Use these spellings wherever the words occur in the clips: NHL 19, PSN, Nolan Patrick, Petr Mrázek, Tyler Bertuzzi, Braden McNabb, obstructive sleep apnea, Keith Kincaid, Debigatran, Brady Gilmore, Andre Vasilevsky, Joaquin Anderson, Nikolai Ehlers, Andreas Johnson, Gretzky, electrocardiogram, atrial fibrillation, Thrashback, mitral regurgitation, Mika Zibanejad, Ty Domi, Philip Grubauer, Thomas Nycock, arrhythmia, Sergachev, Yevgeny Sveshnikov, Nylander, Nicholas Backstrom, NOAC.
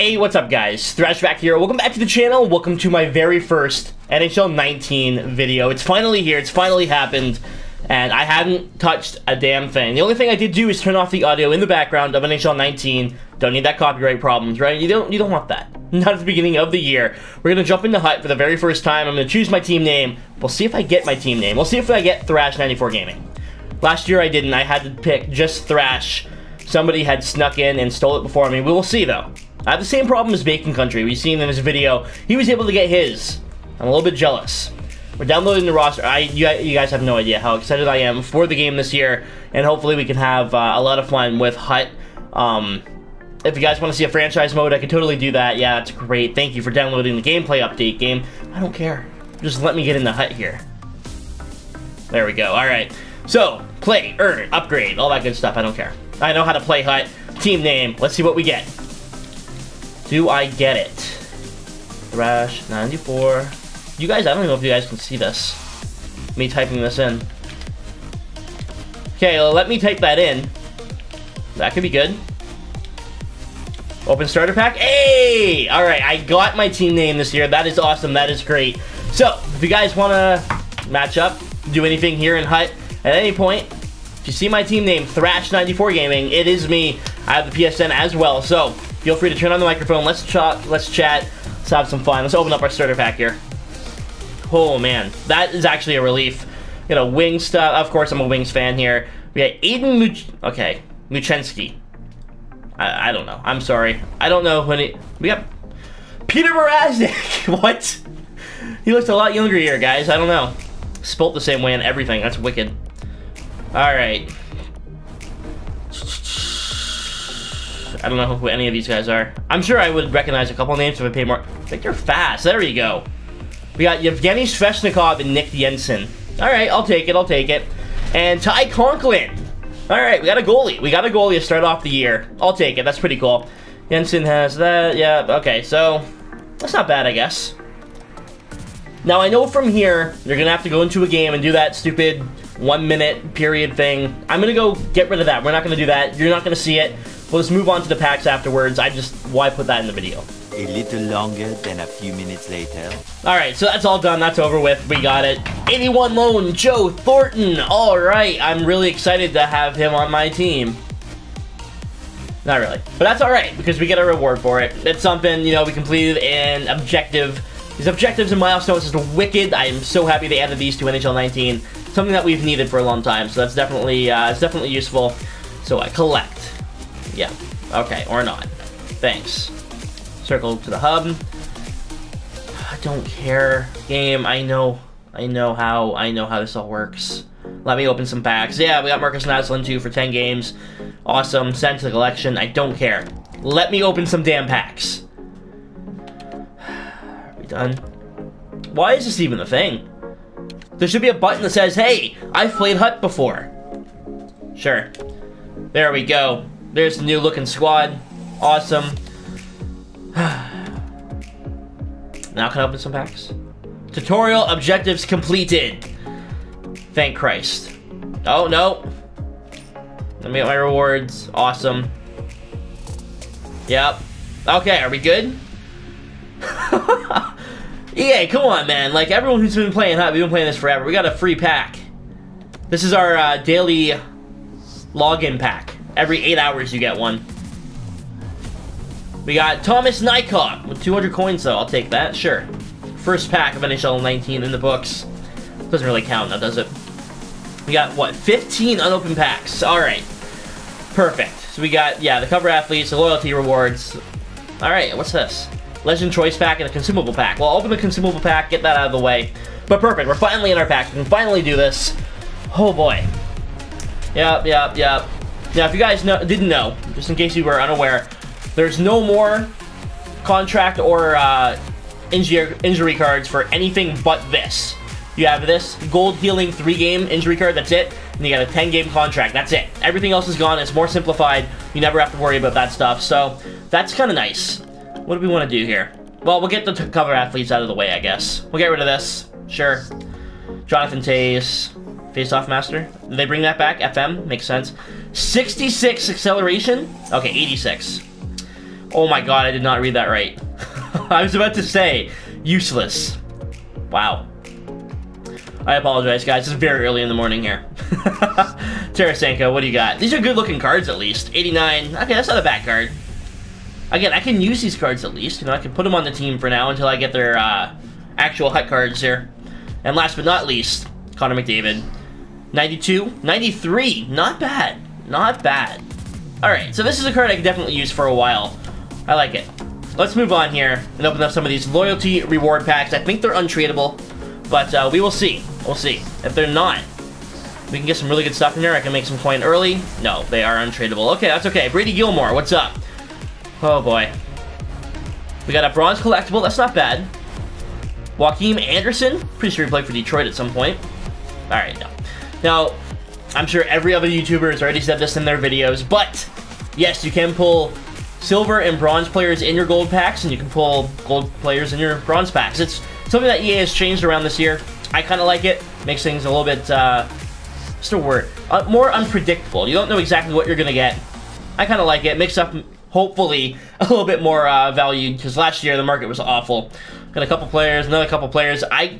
Hey, what's up guys, Thrashback here. Welcome back to the channel. Welcome to my very first NHL 19 video. It's finally here, it's finally happened, and I hadn't touched a damn thing. The only thing I did do is turn off the audio in the background of NHL 19. Don't need that copyright problems, right? You don't want that. Not at the beginning of the year. We're gonna jump into HUT for the very first time. I'm gonna choose my team name. We'll see if I get my team name. We'll see if I get Thrash94Gaming. Last year I didn't, I had to pick just Thrash. Somebody had snuck in and stole it before me. We will see though. I have the same problem as Bacon Country. We've seen in this video. He was able to get his. I'm a little bit jealous. We're downloading the roster. You guys have no idea how excited I am for the game this year. And hopefully we can have a lot of fun with HUT. If you guys want to see a franchise mode, I could totally do that. Yeah, that's great. Thank you for downloading the gameplay update game. I don't care. Just let me get in the HUT here. There we go. All right. So, play, earn, upgrade, all that good stuff. I don't care. I know how to play HUT. Team name. Let's see what we get. Do I get it? Thrash94. You guys, I don't even know if you guys can see this. Me typing this in. Okay, well, let me type that in. That could be good. Open starter pack. Hey! Alright, I got my team name this year. That is awesome. That is great. So, if you guys want to match up, do anything here in HUT at any point, if you see my team name, Thrash94Gaming, it is me. I have the PSN as well, so feel free to turn on the microphone. Let's chat. Let's have some fun. Let's open up our starter pack here. Oh man, that is actually a relief. You know, Wings stuff. Of course, I'm a Wings fan here. We got Aiden Luchensky. I don't know. I'm sorry. I don't know when it. We got Petr Mrázek. What? He looks a lot younger here, guys. I don't know. Spelt the same way in everything. That's wicked. All right. I don't know who any of these guys are. I'm sure I would recognize a couple names if I paid more. I think they're fast. There you go. We got Yevgeny Sveshnikov and Nick Jensen. All right, I'll take it. I'll take it. And Ty Conklin. All right, we got a goalie. We got a goalie to start off the year. I'll take it. That's pretty cool. Jensen has that. Yeah, okay. So that's not bad, I guess. Now, I know from here, you're going to have to go into a game and do that stupid 1 minute period thing. I'm going to go get rid of that. We're not going to do that. You're not going to see it. We'll just move on to the packs afterwards. Why put that in the video? A little longer than a few minutes later. All right, so that's all done. That's over with. We got it. 81 loan, Joe Thornton. All right, I'm really excited to have him on my team. Not really, but that's all right because we get a reward for it. It's something, you know, we completed an objective. These objectives and milestones is wicked. I am so happy they added these to NHL 19. Something that we've needed for a long time, so that's definitely it's definitely useful. So I collect. Yeah, okay, or not. Thanks. Circle to the hub. I don't care. Game, I know how this all works. Let me open some packs. Yeah, we got Marcus Nazlund too for 10 games. Awesome, sent to the collection. I don't care. Let me open some damn packs. Are we done? Why is this even a thing? There should be a button that says, hey, I've played HUT before. Sure. There we go. There's the new looking squad. Awesome. Now can I open some packs? Tutorial objectives completed. Thank Christ. Oh no. Let me get my rewards. Awesome. Yep. Okay, are we good? EA, come on man. Like everyone who's been playing HUT, we've been playing this forever. We got a free pack. This is our daily login pack. Every 8 hours you get one. We got Thomas Nycock with 200 coins though. I'll take that, sure. First pack of NHL 19 in the books. Doesn't really count now, does it? We got, what, 15 unopened packs. Alright. Perfect. So we got, yeah, the cover athletes, the loyalty rewards. Alright, what's this? Legend choice pack and a consumable pack. Well, I'll open the consumable pack, get that out of the way. But perfect, we're finally in our pack. We can finally do this. Oh boy. Yep. Now, if you guys didn't know, just in case you were unaware, there's no more contract or injury cards for anything but this. You have this gold healing 3-game injury card, that's it, and you got a 10-game contract, that's it. Everything else is gone, it's more simplified, you never have to worry about that stuff, so that's kind of nice. What do we want to do here? Well, we'll get the cover athletes out of the way, I guess. We'll get rid of this, sure. Jonathan Taze. Face-off master. Did they bring that back? FM? Makes sense. 66 acceleration? Okay, 86. Oh my god, I did not read that right. I was about to say useless. Wow. I apologize, guys. It's very early in the morning here. Tarasenko, what do you got? These are good-looking cards, at least. 89. Okay, that's not a bad card. Again, I can use these cards at least. You know, I can put them on the team for now until I get their actual HUT cards here. And last but not least, Connor McDavid. 92. 93. Not bad. Not bad. Alright, so this is a card I can definitely use for a while. I like it. Let's move on here and open up some of these loyalty reward packs. I think they're untradeable, but we will see. We'll see. If they're not, we can get some really good stuff in there. I can make some coin early. No, they are untradeable. Okay, that's okay. Brady Gilmore, what's up? Oh boy. We got a bronze collectible. That's not bad. Joaquin Anderson. Pretty sure he played for Detroit at some point. Alright, no. Now, I'm sure every other YouTuber has already said this in their videos, but yes, you can pull silver and bronze players in your gold packs, and you can pull gold players in your bronze packs. It's something that EA has changed around this year. I kind of like it. Makes things a little bit, what's the word? More unpredictable. You don't know exactly what you're going to get. I kind of like it. Makes up, hopefully, a little bit more value, because last year the market was awful. Got a couple players, another couple players. I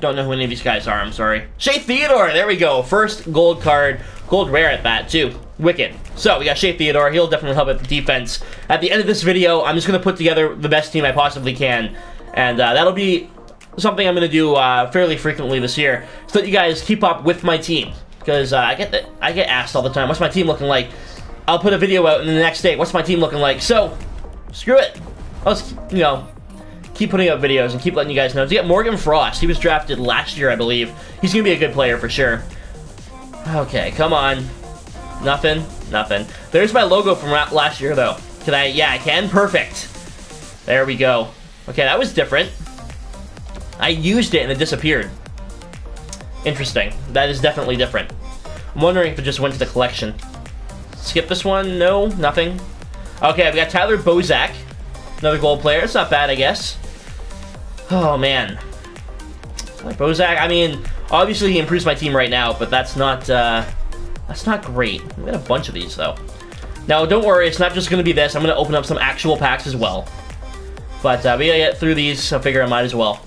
don't know who any of these guys are, I'm sorry. Shea Theodore, there we go. First gold card, gold rare at that too. Wicked. So we got Shea Theodore. He'll definitely help at the defense. At the end of this video, I'm just going to put together the best team I possibly can. And that'll be something I'm going to do fairly frequently this year, so that you guys keep up with my team. Because I get asked all the time, what's my team looking like? I'll put a video out and the next day, what's my team looking like? So, screw it. Let's, you know, keep putting up videos and keep letting you guys know. To get Morgan Frost, he was drafted last year, I believe. He's going to be a good player for sure. Okay, come on. Nothing, nothing. There's my logo from last year, though. Can I? Yeah, I can. Perfect. There we go. Okay, that was different. I used it and it disappeared. Interesting. That is definitely different. I'm wondering if it just went to the collection. Skip this one. No, nothing. Okay, we got Tyler Bozak. Another gold player. It's not bad, I guess. Oh, man. Tyler Bozak, I mean, obviously he improves my team right now, but that's not great. We got a bunch of these, though. Now, don't worry. It's not just going to be this. I'm going to open up some actual packs as well. But we got to get through these, so I figure I might as well.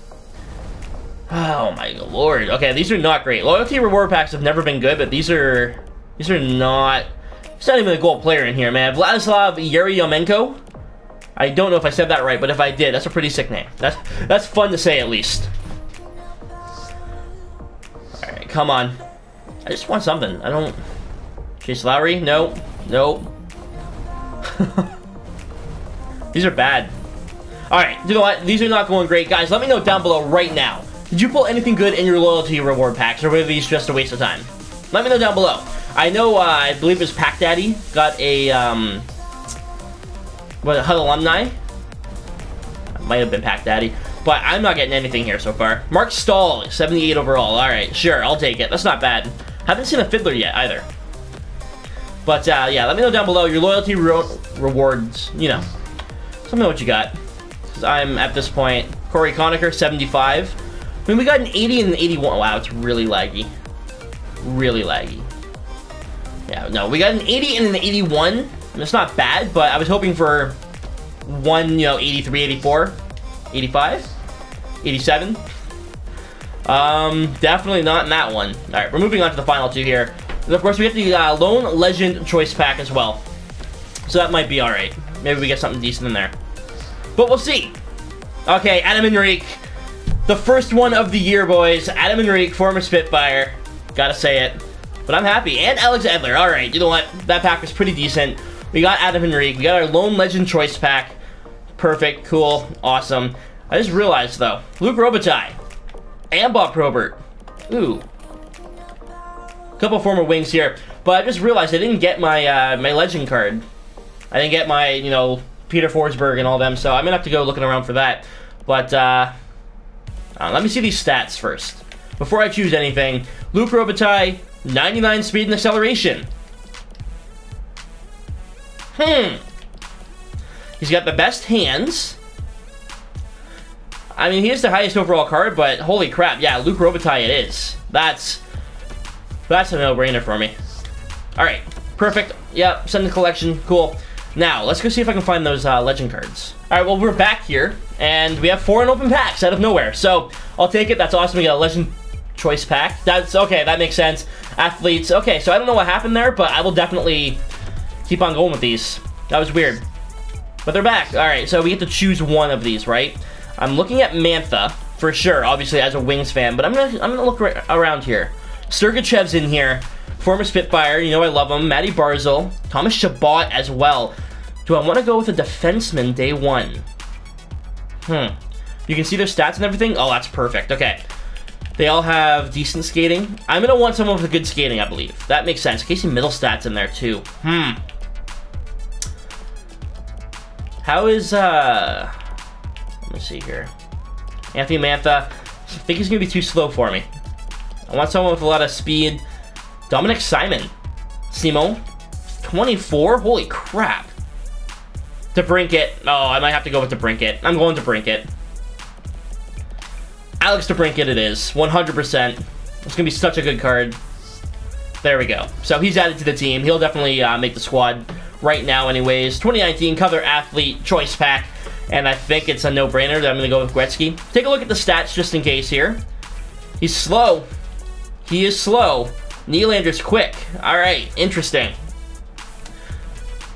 Oh, my lord. Okay, these are not great. Loyalty reward packs have never been good, but these are not... It's not even a gold player in here, man. Vladislav Yeriyemenko. I don't know if I said that right, but if I did, that's a pretty sick name. That's fun to say, at least. Alright, come on. I just want something. I don't... Chase Lowry? No. No. These are bad. Alright, you know what? These are not going great. Guys, let me know down below right now. Did you pull anything good in your loyalty reward packs, or were these just a waste of time? Let me know down below. I know, I believe his Pack Daddy got a, what, a HUT alumni? It might have been Pack Daddy, but I'm not getting anything here so far. Mark Stahl, 78 overall. Alright, sure, I'll take it. That's not bad. Haven't seen a Fiddler yet, either. But, yeah, let me know down below your loyalty rewards, you know. Let me know what you got. Because I'm, at this point, Corey Conacher, 75. I mean, we got an 80 and an 81. Wow, it's really laggy. Really laggy. Yeah, no, we got an 80 and an 81. That's not bad, but I was hoping for one, you know, 83, 84, 85, 87. Definitely not in that one. All right, we're moving on to the final two here. And of course, we have the Lone Legend Choice Pack as well. So that might be all right. Maybe we get something decent in there. But we'll see. Okay, Adam Henrique. The first one of the year, boys. Adam Henrique, former Spitfire. Gotta say it. But I'm happy. And Alex Edler. Alright, you know what? That pack was pretty decent. We got Adam Henrique. We got our Lone Legend Choice Pack. Perfect. Cool. Awesome. I just realized, though. Luke Robitaille. And Bob Probert. Ooh. Couple former wings here. But I just realized I didn't get my my Legend card. I didn't get my, you know, Peter Forsberg and all them. So I'm going to have to go looking around for that. But, let me see these stats first. Before I choose anything. Luke Robitaille. 99 speed and acceleration. He's got the best hands. I mean, he is the highest overall card, but holy crap. Yeah, Luke Robitaille it is. That's a no-brainer for me. All right. Perfect. Yep. Send the collection. Cool. Now, let's go see if I can find those legend cards. All right, well, we're back here, and we have four in open packs out of nowhere. So I'll take it. That's awesome. We got a legend choice pack. That's okay. That makes sense. Athletes. Okay, so I don't know what happened there, but I will definitely keep on going with these. That was weird. But they're back. All right, so we get to choose one of these, right? I'm looking at Mantha for sure, obviously, as a Wings fan, but I'm gonna look around here. Sergachev's in here. Former Spitfire, you know I love him. Matty Barzal, Thomas Chabot as well. Do I want to go with a defenseman day one? You can see their stats and everything. Oh, that's perfect. Okay. They all have decent skating. I'm going to want someone with good skating, I believe. That makes sense. Casey Middlestat's in there, too. How is, let me see here. Anthony Mantha. I think he's going to be too slow for me. I want someone with a lot of speed. Dominic Simon. Simo. 24? Holy crap. DeBrincat. Oh, I might have to go with DeBrincat. I'm going DeBrincat. Alex DeBrincat it is. 100%. It's going to be such a good card. There we go. So he's added to the team. He'll definitely make the squad right now anyways. 2019 Cover Athlete Choice Pack. And I think it's a no-brainer that I'm going to go with Gretzky. Take a look at the stats just in case here. He's slow. He is slow. Nylander's quick. All right. Interesting.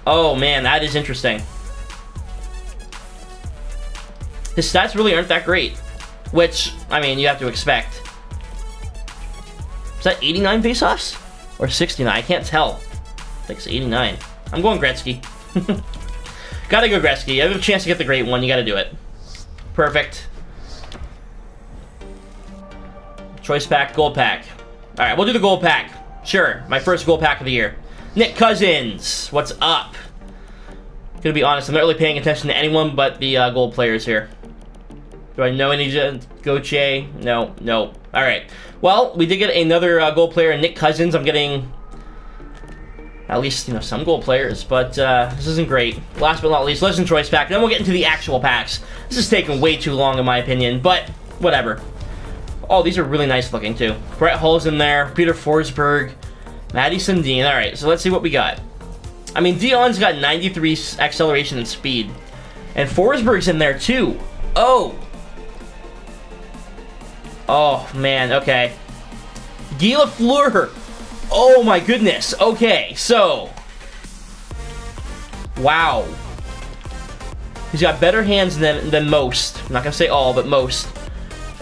Oh, man. That is interesting. His stats really aren't that great. Which, I mean, you have to expect. Is that 89 faceoffs? Or 69? I can't tell. I think it's 89. I'm going Gretzky. Gotta go Gretzky. You have a chance to get the great one. You gotta do it. Perfect. Choice pack. Gold pack. All right, we'll do the gold pack. Sure, my first gold pack of the year. Nick Cousins, what's up? Gonna be honest, I'm not really paying attention to anyone but the gold players here. Do I know any Gauthier? No, no. All right. Well, we did get another gold player, Nick Cousins. I'm getting at least some gold players, but this isn't great. Last but not least, Legend Choice Pack. Then we'll get into the actual packs. This is taking way too long, in my opinion, but whatever. Oh, these are really nice looking, too. Brett Hull's in there. Peter Forsberg. Maddie Sundin. All right, so let's see what we got. I mean, Dion's got 93 acceleration and speed. And Forsberg's in there, too. Oh. Oh, man. Okay. Guy Lafleur. Oh, my goodness. Okay, so. Wow. He's got better hands than most. I'm not going to say all, but most.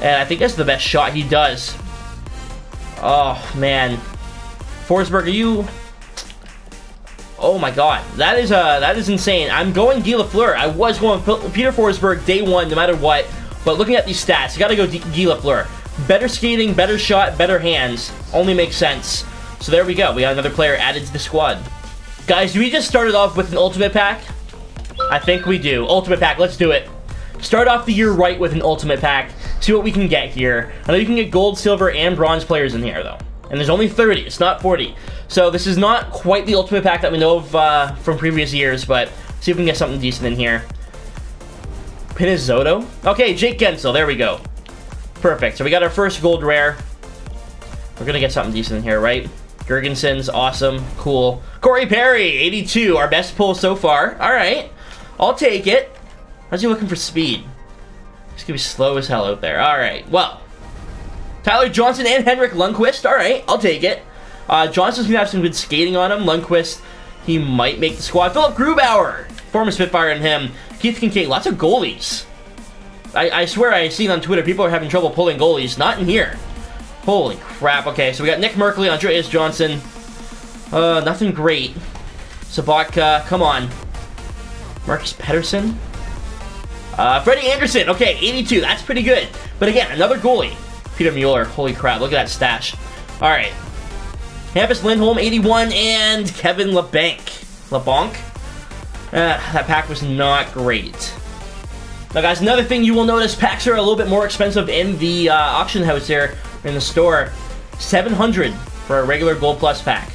And I think that's the best shot he does. Oh, man. Forsberg, are you... Oh, my God. That is insane. I'm going Guy Lafleur. I was going Peter Forsberg day one, no matter what. But looking at these stats, you got to go Guy Lafleur. Better skating, better shot, better hands. Only makes sense. So there we go. We got another player added to the squad. Guys, do we just start it off with an ultimate pack? I think we do. Ultimate pack. Let's do it. Start off the year right with an ultimate pack. See what we can get here. I know you can get gold, silver, and bronze players in here, though. And there's only 30. It's not 40. So this is not quite the ultimate pack that we know of from previous years, but see if we can get something decent in here. Pinizzotto. Okay, Jake Gensel. There we go. Perfect. So we got our first gold rare. We're going to get something decent in here, right? Gergensen's awesome. Cool. Corey Perry, 82. Our best pull so far. All right. I'll take it. How's he looking for speed? He's gonna be slow as hell out there. Alright, well. Tyler Johnson and Henrik Lundqvist. Alright, I'll take it. Johnson's gonna have some good skating on him. Lundqvist, he might make the squad. Philip Grubauer, former Spitfire in him. Keith Kincaid, lots of goalies. I swear I've seen on Twitter people are having trouble pulling goalies. Not in here. Holy crap. Okay, so we got Nick Merkley, Andreas Johnson. Nothing great. Sabatka, come on. Marcus Pettersson. Freddie Anderson, okay, 82. That's pretty good. But again, another goalie. Peter Mueller, holy crap, look at that stash. All right. Hampus Lindholm, 81, and Kevin LeBanc. LeBanc? That pack was not great. Now, guys, another thing you will notice, packs are a little bit more expensive in the auction house here in the store. $700 for a regular Gold Plus pack.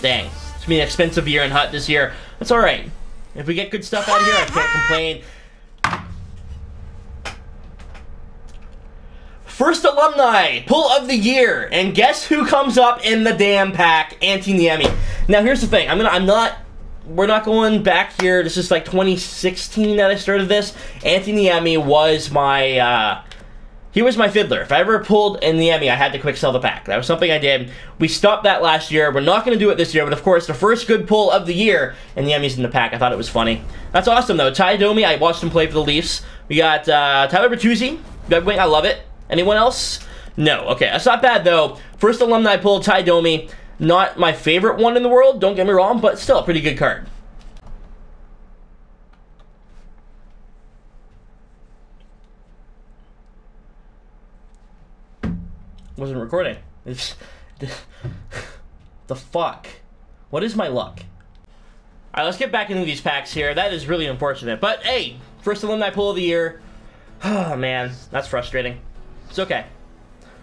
Dang. It's going to be an expensive year in HUT this year. That's all right. If we get good stuff out of here, I can't complain. First alumni pull of the year, and guess who comes up in the damn pack? Antti Niemi. Now here's the thing. I'm not we're not going back here. This is like 2016 that I started this. Antti Niemi was my... he was my fiddler. If I ever pulled in Niemi, I had to quick sell the pack. That was something I did. We stopped that last year. We're not going to do it this year, but of course, the first good pull of the year, and Niemi's in the pack. I thought it was funny. That's awesome, though. Ty Domi, I watched him play for the Leafs. We got Tyler Bertuzzi, Red Wing, I love it. Anyone else? No. Okay, that's not bad, though. First alumni pull, Ty Domi. Not my favorite one in the world, don't get me wrong, but still a pretty good card. Wasn't recording. It's the fuck. What is my luck? All right, let's get back into these packs here. That is really unfortunate. But hey, first alumni pull of the year. Oh man, that's frustrating. It's okay.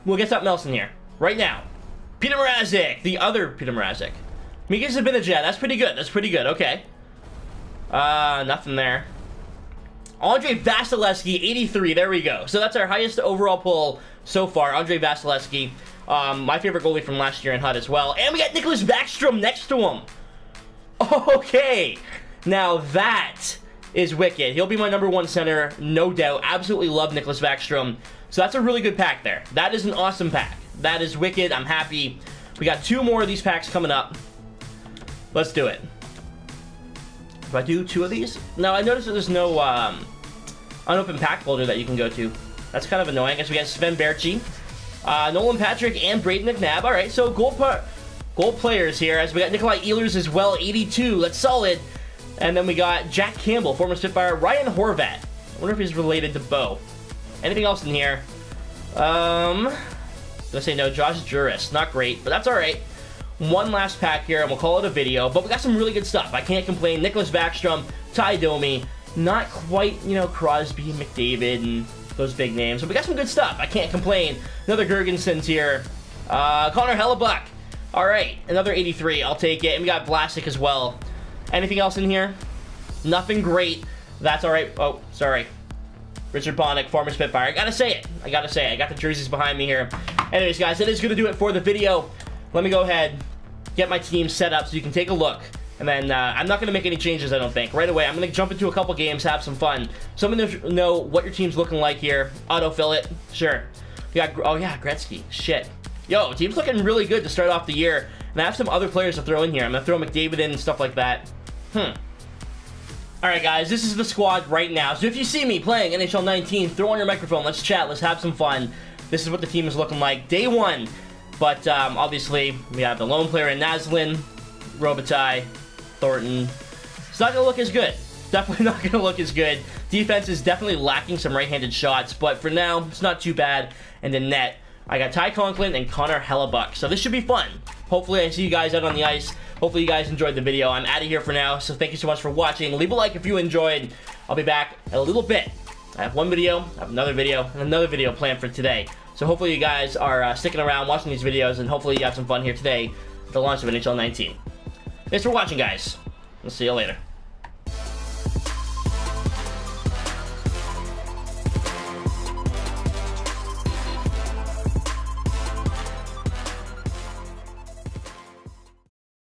We'll get something else in here right now. Petr Mrázek, the other Petr Mrázek. Mika Zibanejad. That's pretty good. That's pretty good. Okay. Nothing there. Andre Vasilevsky, 83. There we go. So that's our highest overall pull so far. Andre Vasilevsky, my favorite goalie from last year in HUT as well. And we got Nicholas Backstrom next to him. Okay. Now that is wicked. He'll be my #1 center, no doubt. Absolutely love Nicholas Backstrom. So that's a really good pack there. That is an awesome pack. That is wicked. I'm happy. We got 2 more of these packs coming up. Let's do it. Do I do 2 of these? Now, I noticed that there's no unopened pack folder that you can go to. That's kind of annoying. I guess we got Sven Berchi, Nolan Patrick, and Braden McNabb. All right, so goal players here. As we got Nikolai Ehlers as well, 82. That's solid. And then we got Jack Campbell, former Spitfire. Ryan Horvat. I wonder if he's related to Bo. Anything else in here? Let's say no. Josh Juris. Not great, but that's all right. One last pack here, and we'll call it a video, but we got some really good stuff. I can't complain. Nicholas Backstrom, Ty Domi, not quite, you know, Crosby, McDavid, and those big names, but we got some good stuff. I can't complain. Another Gergensen's here. Connor Hellebuck. All right, another 83. I'll take it. And we got Vlasic as well. Anything else in here? Nothing great. That's all right. Oh, sorry. Richard Bonnick, former Spitfire. I gotta say it. I gotta say it. I got the jerseys behind me here. Anyways, guys, that is gonna do it for the video. Let me go ahead, get my team set up so you can take a look. And then I'm not going to make any changes, I don't think. Right away, I'm going to jump into a couple games, have some fun. So I'm going to know what your team's looking like here. Autofill it. Sure. We got, oh yeah, Gretzky. Shit. Yo, team's looking really good to start off the year. And I have some other players to throw in here. I'm going to throw McDavid in and stuff like that. All right, guys, this is the squad right now. So if you see me playing NHL 19, throw on your microphone. Let's chat. Let's have some fun. This is what the team is looking like. Day one. But obviously, we have the lone player in Nazlund, Robitaille, Thornton. It's not going to look as good. Definitely not going to look as good. Defense is definitely lacking some right-handed shots, but for now, it's not too bad. And in net, I got Ty Conklin and Connor Hellebuck. So this should be fun. Hopefully, I see you guys out on the ice. Hopefully, you guys enjoyed the video. I'm out of here for now, so thank you so much for watching. Leave a like if you enjoyed. I'll be back in a little bit. I have one video, I have another video, and another video planned for today. So hopefully you guys are sticking around, watching these videos, and hopefully you have some fun here today at the launch of NHL 19. Thanks for watching, guys. We'll see you later.